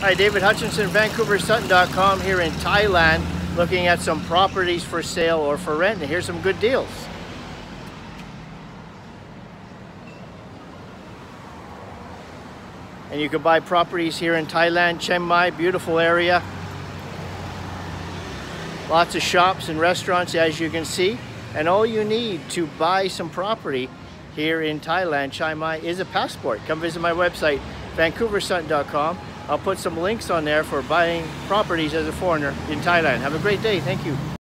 Hi, David Hutchinson, VancouverSutton.com here in Thailand, looking at some properties for sale or for rent, and here's some good deals. And you can buy properties here in Thailand, Chiang Mai, beautiful area. Lots of shops and restaurants, as you can see. And all you need to buy some property here in Thailand, Chiang Mai, is a passport. Come visit my website, VancouverSutton.com. I'll put some links on there for buying properties as a foreigner in Thailand. Have a great day. Thank you.